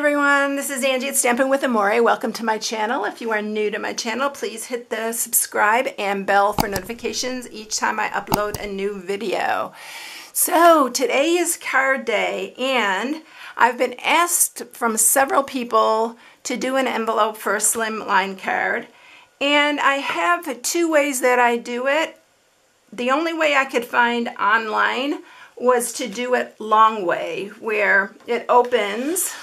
everyone, this is Angie at Stampin' with Amore. Welcome to my channel. If you are new to my channel, please hit the subscribe and bell for notifications each time I upload a new video. So today is card day, and I've been asked from several people to do an envelope for a slimline card, and I have two ways that I do it. The only way I could find online was to do it long way, where it opens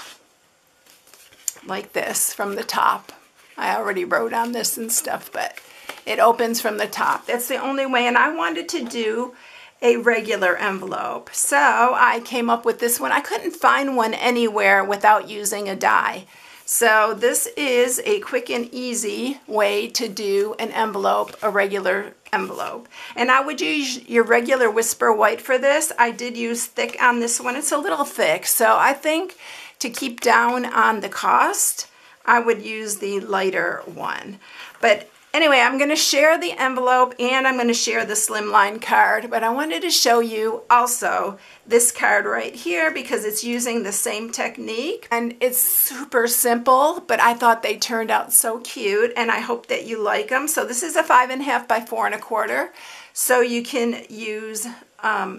like this from the top. I already wrote on this and stuff, but it opens from the top. That's the only way, and I wanted to do a regular envelope. So I came up with this one. I couldn't find one anywhere without using a die. So this is a quick and easy way to do an envelope, a regular envelope. And I would use your regular Whisper White for this. I did use thick on this one. It's a little thick, so I think to keep down on the cost, I would use the lighter one. But anyway, I'm going to share the envelope and I'm going to share the slimline card, but I wanted to show you also this card right here because it's using the same technique and it's super simple, but I thought they turned out so cute and I hope that you like them. So this is a 5.5 by 4.25, so you can use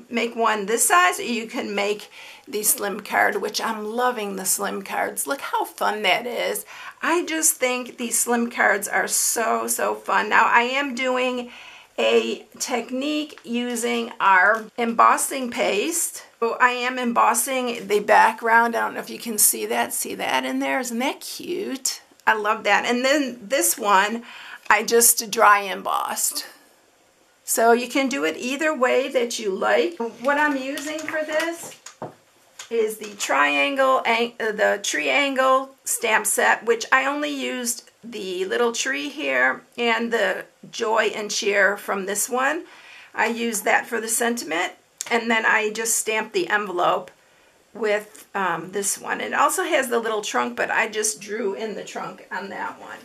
make one this size, or you can make the slim card, which I'm loving the slim cards. Look how fun that is. I just think these slim cards are so fun. Now I am doing a technique using our embossing paste. So I am embossing the background. I don't know if you can see that in there? Isn't that cute? I love that. And then this one, I just dry embossed. So you can do it either way that you like. What I'm using for this is the Triangle Stamp Set, which I only used the little tree here and the Joy and Cheer from this one. I used that for the sentiment, and then I just stamped the envelope with this one. It also has the little trunk, but I just drew in the trunk on that one.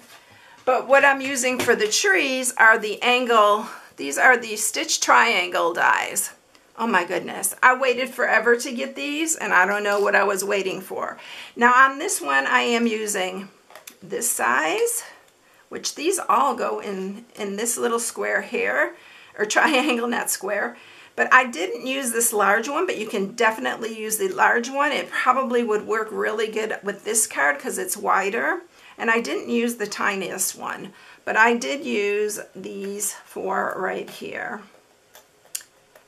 But what I'm using for the trees are the angle, these are the Stitch Triangle Dies. Oh my goodness, I waited forever to get these and I don't know what I was waiting for. Now on this one I am using this size, which these all go in this little square here, or triangle, not square. But I didn't use this large one, but you can definitely use the large one. It probably would work really good with this card because it's wider. And I didn't use the tiniest one, but I did use these four right here.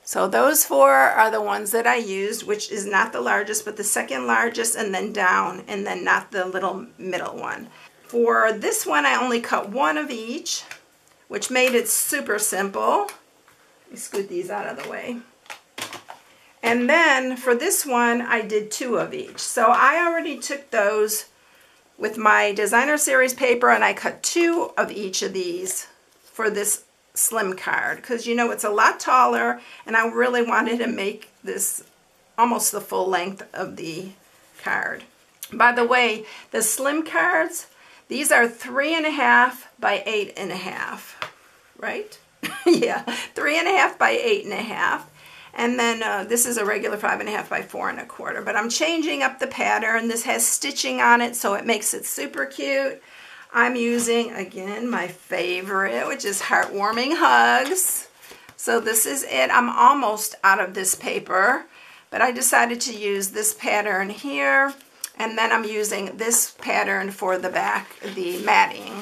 So those four are the ones that I used, which is not the largest, but the second largest, and then down, and then not the little middle one. For this one, I only cut one of each, which made it super simple. Let me scoot these out of the way. And then for this one, I did two of each. So I already took those with my Designer Series paper, and I cut two of each of these for this slim card, because you know it's a lot taller and I really wanted to make this almost the full length of the card. By the way, the slim cards, these are 3.5 by 8.5, right? Yeah, 3.5 by 8.5. And then this is a regular 5.5 by 4.25, but I'm changing up the pattern. This has stitching on it, so it makes it super cute. I'm using, again, my favorite, which is Heartwarming Hugs. So this is it. I'm almost out of this paper, but I decided to use this pattern here, and then I'm using this pattern for the back, the matting.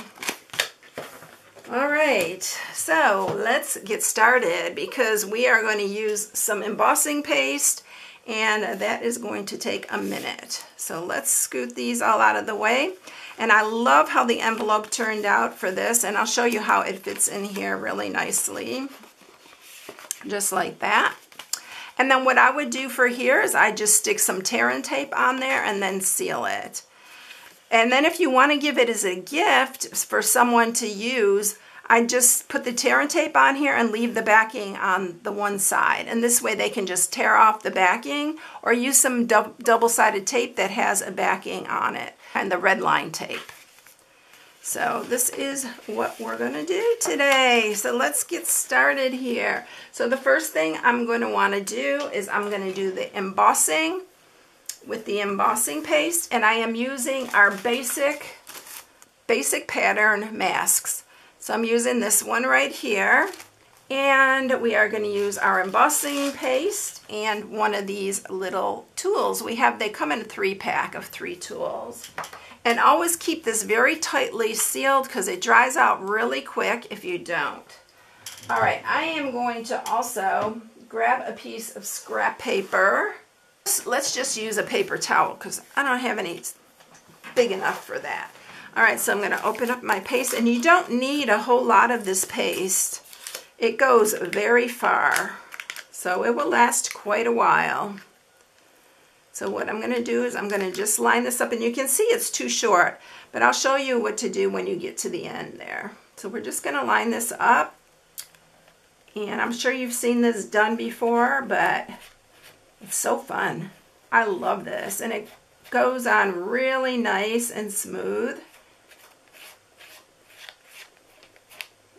All right, so let's get started because we are going to use some embossing paste, and that is going to take a minute. So let's scoot these all out of the way. And I love how the envelope turned out for this, and I'll show you how it fits in here really nicely, just like that. And then what I would do for here is I just stick some Tear and Tape on there and then seal it. And then if you want to give it as a gift for someone to use, I just put the Tear and Tape on here and leave the backing on the one side. And this way they can just tear off the backing, or use some double-sided tape that has a backing on it, and the red line tape. So this is what we're going to do today. So let's get started here. So the first thing I'm going to want to do is I'm going to do the embossing. with the embossing paste, and I am using our basic pattern masks. So I'm using this one right here, and we are going to use our embossing paste and one of these little tools. They come in a 3-pack of 3 tools. And always keep this very tightly sealed because it dries out really quick if you don't. All right, I am going to also grab a piece of scrap paper. Let's just use a paper towel because I don't have any big enough for that. All right, so I'm going to open up my paste, and you don't need a whole lot of this paste. It goes very far, so it will last quite a while. So what I'm going to do is I'm going to just line this up, and you can see it's too short, but I'll show you what to do when you get to the end there. So we're just going to line this up, and I'm sure you've seen this done before, but it's so fun. I love this, and it goes on really nice and smooth.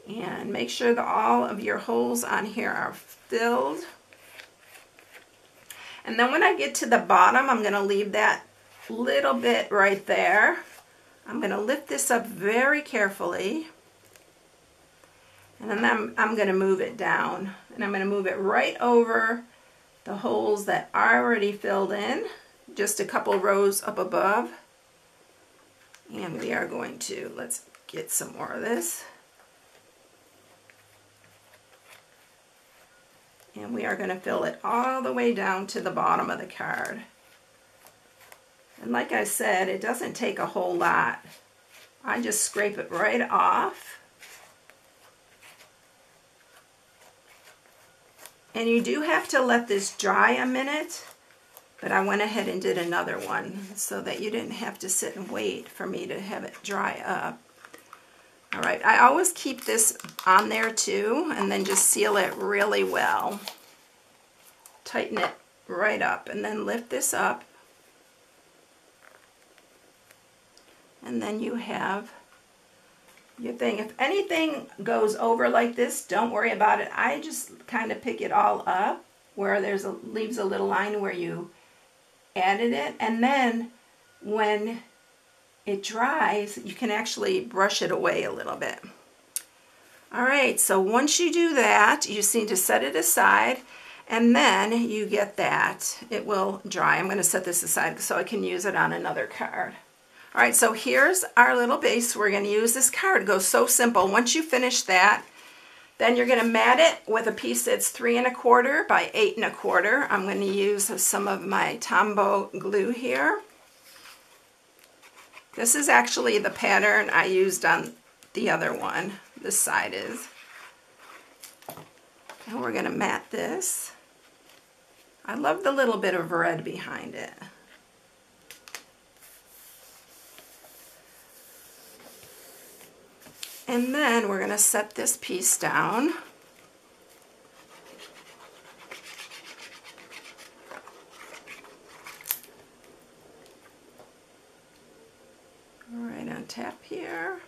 And make sure that all of your holes on here are filled. And then when I get to the bottom, I'm going to leave that little bit right there. I'm going to lift this up very carefully. And then I'm going to move it down. And I'm going to move it right over the holes that are already filled in, just a couple rows up above. And we are going to, let's get some more of this. And we are going to fill it all the way down to the bottom of the card. And like I said, it doesn't take a whole lot. I just scrape it right off. And you do have to let this dry a minute, but I went ahead and did another one so that you didn't have to sit and wait for me to have it dry up. All right, I always keep this on there too, and then just seal it really well. Tighten it right up, and then lift this up. And then you have your thing. If anything goes over like this, don't worry about it. I just kind of pick it all up where there's leaves a little line where you added it, and then when it dries, you can actually brush it away a little bit. All right, so once you do that, you just need to set it aside, and then you get that. It will dry. I'm going to set this aside so I can use it on another card. All right, so here's our little base. We're going to use this card. It goes so simple. Once you finish that, then you're going to mat it with a piece that's 3 1/4 by 8 1/4. I'm going to use some of my Tombow glue here. This is actually the pattern I used on the other one. This side is. And we're going to mat this. I love the little bit of red behind it. And then we're going to set this piece down. Right on tap here.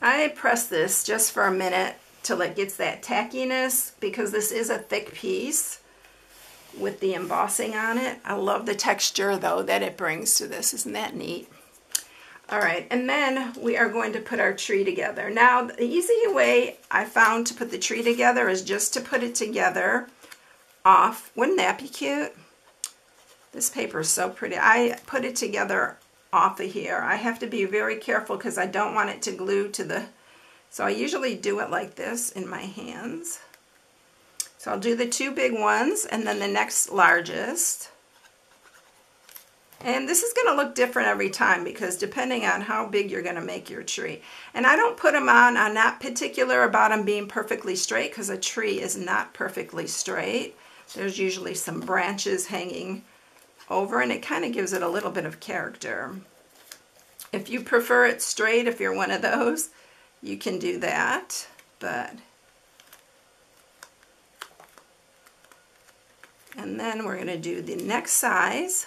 I press this just for a minute till it gets that tackiness, because this is a thick piece with the embossing on it. I love the texture though that it brings to this. Isn't that neat? All right, and then we are going to put our tree together. Now, the easy way I found to put the tree together is just to put it together off. Wouldn't that be cute? This paper is so pretty. I put it together off of here. I have to be very careful because I don't want it to glue to the, so I usually do it like this in my hands. So I'll do the 2 big ones and then the next largest. And this is going to look different every time, because depending on how big you're going to make your tree. And I don't put them on, I'm not particular about them being perfectly straight, because a tree is not perfectly straight. There's usually some branches hanging over, and it kind of gives it a little bit of character. If you prefer it straight, if you're one of those, you can do that. But and then we're going to do the next size.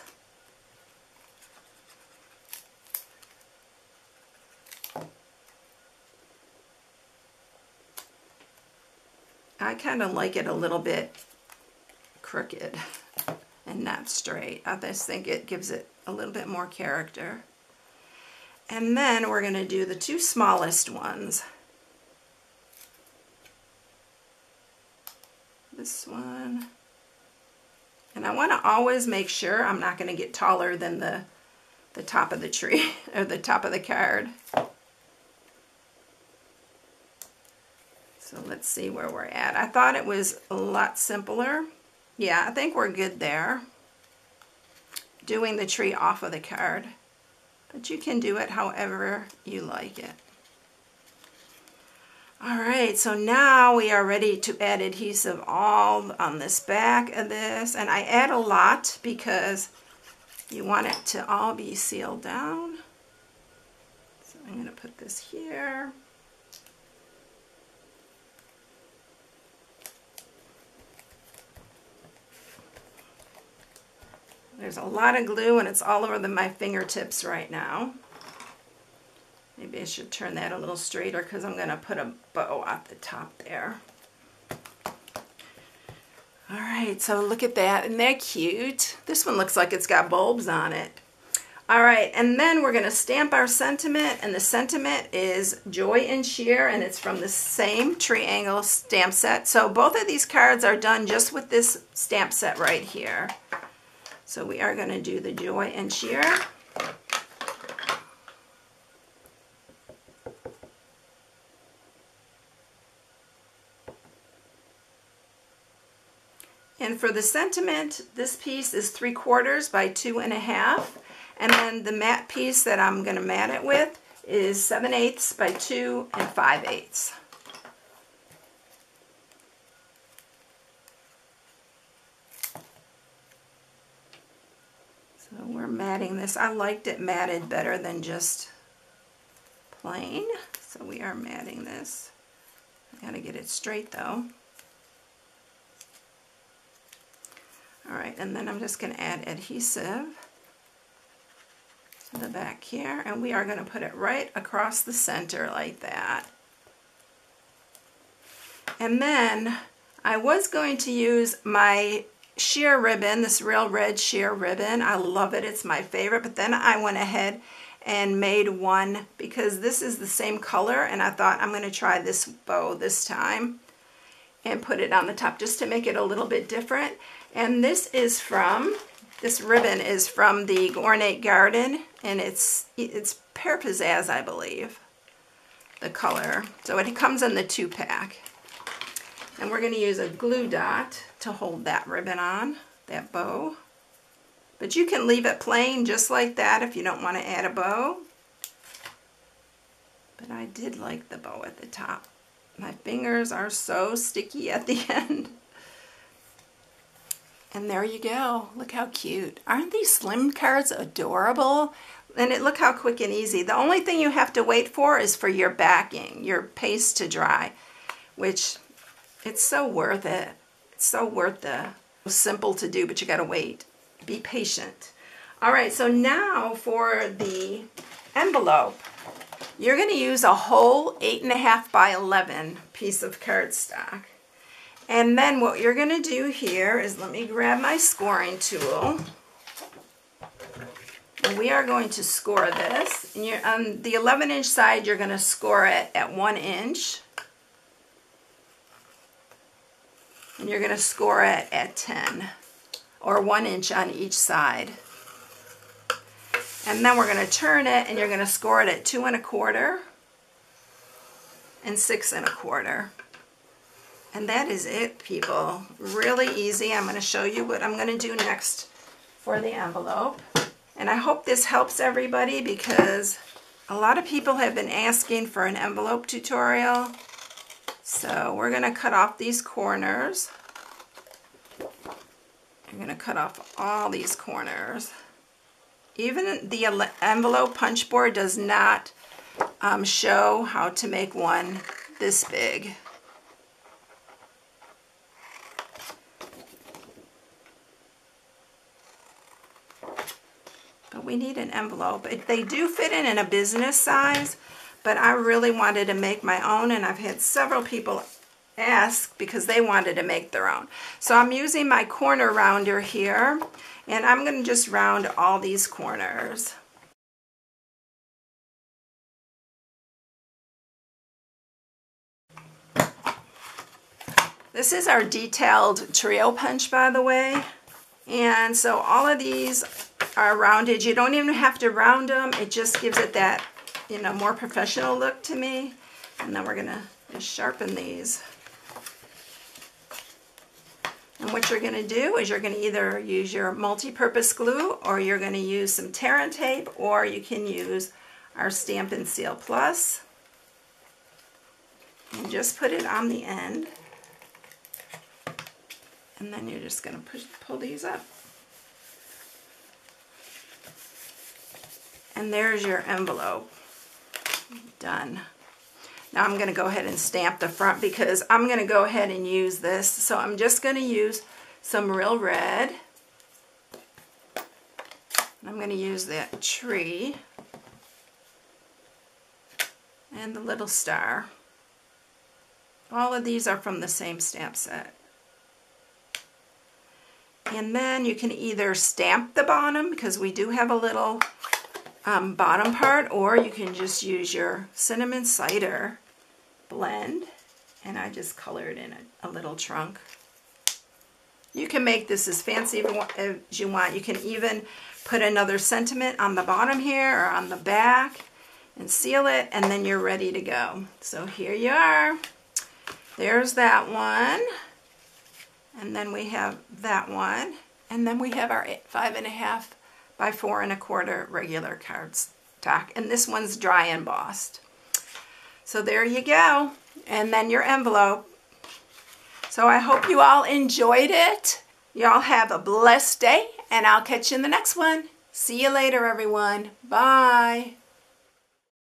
I kind of like it a little bit crooked and not straight. I just think it gives it a little bit more character. And then we're going to do the two smallest ones. This one. And I want to always make sure I'm not going to get taller than the top of the tree or the top of the card. So let's see where we're at. I thought it was a lot simpler. Yeah, I think we're good there. Doing the tree off of the card. But you can do it however you like it. All right, so now we are ready to add adhesive all on this back of this. And I add a lot because you want it to all be sealed down. So I'm going to put this here. There's a lot of glue and it's all over my fingertips right now. Maybe I should turn that a little straighter because I'm going to put a bow at the top there. All right, so look at that, and they're cute. This one looks like it's got bulbs on it. All right, and then we're going to stamp our sentiment, and the sentiment is Joy and Cheer, and it's from the same Triangle stamp set. So both of these cards are done just with this stamp set right here. So we are going to do the Joy and Cheer. And for the sentiment, this piece is 3/4 by 2½. And then the matte piece that I'm going to mat it with is 7/8 by 2 and 5/8. So we're matting this. I liked it matted better than just plain. So we are matting this. I gotta get it straight though. All right, and then I'm just gonna add adhesive to the back here, and we are gonna put it right across the center like that. And then I was going to use my sheer ribbon, this Real Red sheer ribbon. I love it, it's my favorite, but then I went ahead and made one because this is the same color, and I thought I'm going to try this bow this time and put it on the top just to make it a little bit different. And this ribbon is from the Ornate Garden, and it's Pear Pizzazz, I believe, the color. So it comes in the 2-pack. And we're going to use a glue dot to hold that ribbon on, that bow. But you can leave it plain just like that if you don't want to add a bow. But I did like the bow at the top. My fingers are so sticky at the end. And there you go. Look how cute. Aren't these slim cards adorable? And look how quick and easy. The only thing you have to wait for is for your backing, your paste to dry, which... it's so worth it. It's so worth the simple to do, but you gotta wait. Be patient. All right, so now for the envelope, you're gonna use a whole 8.5 by 11 piece of cardstock. And then what you're gonna do here is, let me grab my scoring tool. And we are going to score this. And you're, on the 11-inch side, you're gonna score it at 1 inch. And you're going to score it at 10 or 1 inch on each side. And then we're going to turn it, and you're going to score it at 2 1/4 and 6 1/4. And that is it, people. Really easy. I'm going to show you what I'm going to do next for the envelope. And I hope this helps everybody, because a lot of people have been asking for an envelope tutorial. So we're going to cut off these corners. I'm going to cut off all these corners. Even the envelope punch board does not show how to make one this big. But we need an envelope. They do fit in a business size. But I really wanted to make my own, and I've had several people asked because they wanted to make their own. So I'm using my corner rounder here, and I'm going to just round all these corners. This is our detailed trio punch, by the way. And so all of these are rounded. You don't even have to round them. It just gives it that, you know, more professional look to me. And then we're going to just sharpen these. And what you're going to do is you're going to either use your multi-purpose glue, or you're going to use some Tear and Tape, or you can use our Stampin' Seal Plus. And just put it on the end. And then you're just going to pull these up. And there's your envelope. Done. Now I'm going to go ahead and stamp the front because I'm going to go ahead and use this. So I'm just going to use some Real Red. I'm going to use that tree and the little star. All of these are from the same stamp set. And then you can either stamp the bottom, because we do have a little bottom part, or you can just use your cinnamon cider blend. And I just colored in a little trunk. You can make this as fancy as you want. You can even put another sentiment on the bottom here or on the back and seal it, and then you're ready to go. So here you are. There's that one. And then we have that one, and then we have our 5.5 by 4.25 regular cardstock, and this one's dry embossed. So there you go, and then your envelope. So I hope you all enjoyed it. Y'all have a blessed day, and I'll catch you in the next one. See you later, everyone. Bye.